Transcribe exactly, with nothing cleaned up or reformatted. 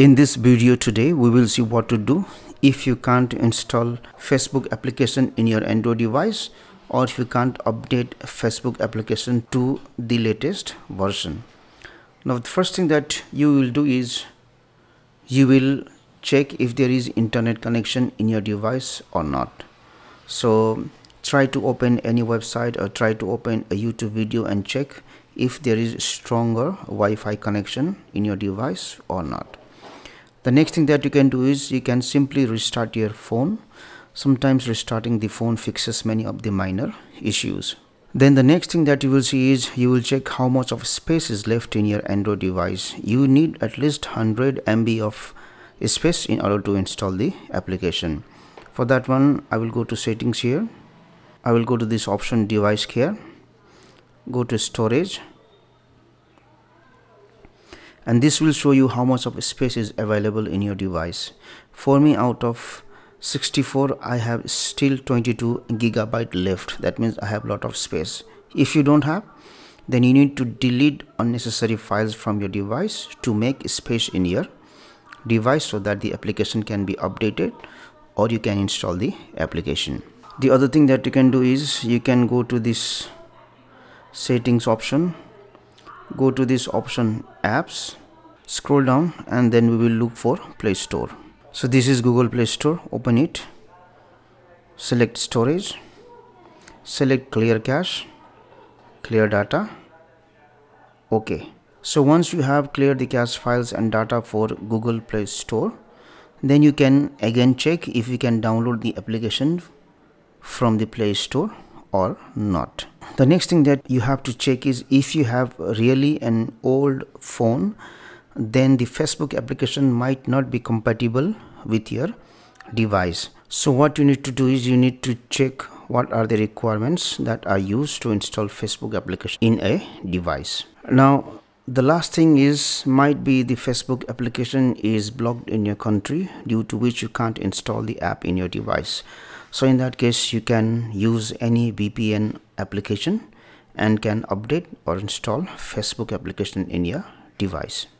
In this video today, we will see what to do if you can't install Facebook application in your Android device, or if you can't update Facebook application to the latest version. Now, the first thing that you will do is you will check if there is internet connection in your device or not. So try to open any website or try to open a YouTube video and check if there is stronger Wi-Fi connection in your device or not. The next thing that you can do is you can simply restart your phone. Sometimes restarting the phone fixes many of the minor issues. Then the next thing that you will see is you will check how much of space is left in your Android device. You need at least one hundred M B of space in order to install the application. For that one, I will go to settings here. I will go to this option device care, go to storage. And this will show you how much of space is available in your device. For me, out of sixty-four, I have still twenty-two gigabyte left. That means I have a lot of space. If you don't have, then you need to delete unnecessary files from your device to make space in your device so that the application can be updated or you can install the application. The other thing that you can do is you can go to this settings option. Go to this option apps, scroll down, and then we will look for Play Store. So this is Google Play Store. Open it, select storage, select clear cache, clear data. Okay, so once you have cleared the cache files and data for Google Play Store, then you can again check if you can download the application from the Play Store or not. The next thing that you have to check is if you have really an old phone, then the Facebook application might not be compatible with your device. So what you need to do is you need to check what are the requirements that are used to install Facebook application in a device. Now, the last thing is might be the Facebook application is blocked in your country, due to which you can't install the app in your device. So in that case, you can use any V P N application and can update or install Facebook application in your device.